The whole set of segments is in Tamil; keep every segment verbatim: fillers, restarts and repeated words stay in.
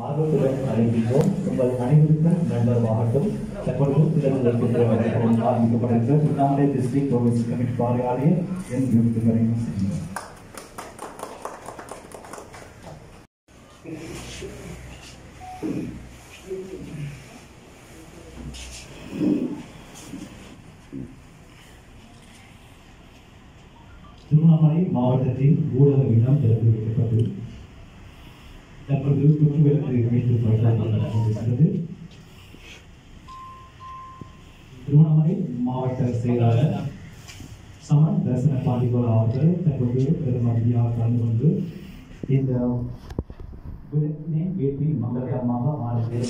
திருவண்ணாமலை மாவட்டத்தின் ஊடக விழாம் திறந்து வைக்கப்பட்டு தற்போது குற்றுவிளக்கு மீண்டும் நடக்கிறது. திருவண்ணாமலை மாவட்ட செயலாளர் சமன் தர்சன பாண்டிகோலா அவர்கள் தற்போது பெருமதியாக கலந்து கொண்டு இந்த விளக்கினை ஏற்றி மங்களகரமாக ஆனது.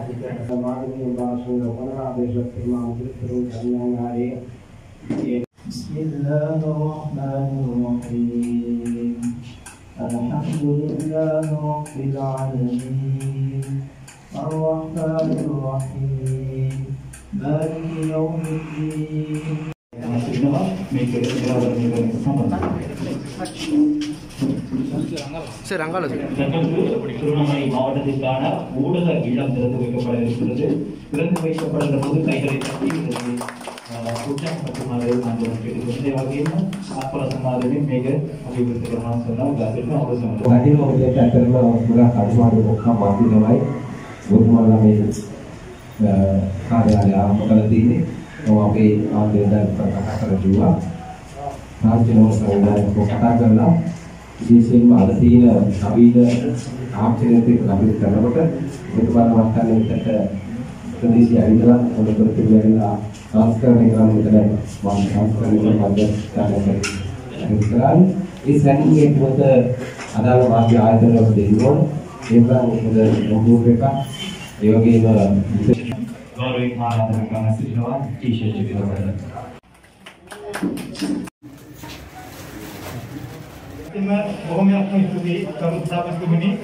அதிகாரி بسم الله الرحمن الرحيم الحمد لله رب العالمين الرحمن الرحيم مالك يوم الدين மாவட்டத்திற்கான ஊடக இடம் திறந்து வைக்கப்பட இருக்கிறது. திறந்து வைக்கப்படுகிற போது கைகளை மற்றும் அதை நாங்கள் கேட்டுக்கொண்டே வகையில் ஆத்மரசமாகவே மிக அபிவிருத்திகரமான சொன்னால் அவர் சொன்னார். அதிகமாக கேட்டர்கள் அவர்களாக கடுமாறு ஒக்கம் மாத்திரமாய் குருமாலாமே காரியாலய ஆரம்பத்தில் அப்படியே ஆண்டு ஜூவா ராஜ்யமாக கட்டா கலாம் විශේෂයෙන්ම අද තියෙන නවීන ආචාර්යත්වයක කටයුතු කරනකොට මෙතුමා මහත්මයා මෙතනට ප්‍රදේශීය අවිදලා පොළොතර පිළිගැනලා සංස්කරණය කරන විතර මම සංස්කරණය මධ්‍යස්ථානයේ ඉස්සරහින් ඒ සැකයේ පොත අදාළ වාග්ය ආයතන වල දෙන්නෝ ඒවා මොකද මොහොත එක ඒ වගේම ගෞරවයෙන් ආරාධනා කරන සිටිනවා ටී-ෂර්ට් එක විතරයි. मैं बहुत मैं आपको इसको भी कम साफ इसको भी नहीं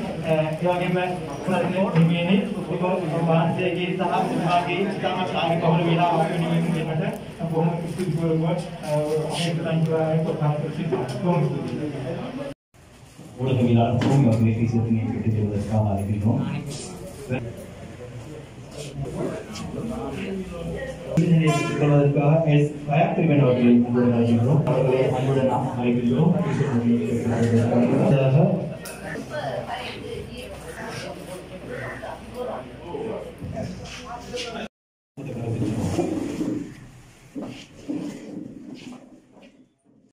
आगे मैं सर ने दिए नहीं उसको बात से कि साहब आगे इसका मैं आगे कवर मिला आपको नहीं मिल रहा है अब हम इसको बोल बोल अपने प्लान जो है तो काम करते हैं तो बोल तो मिला तो मैं अपने किसी ने बेटे जो उसका हमारे के नो ini kalau juga es kayak treatment hotel itu juga ada juga kalau ada nama hari itu juga ada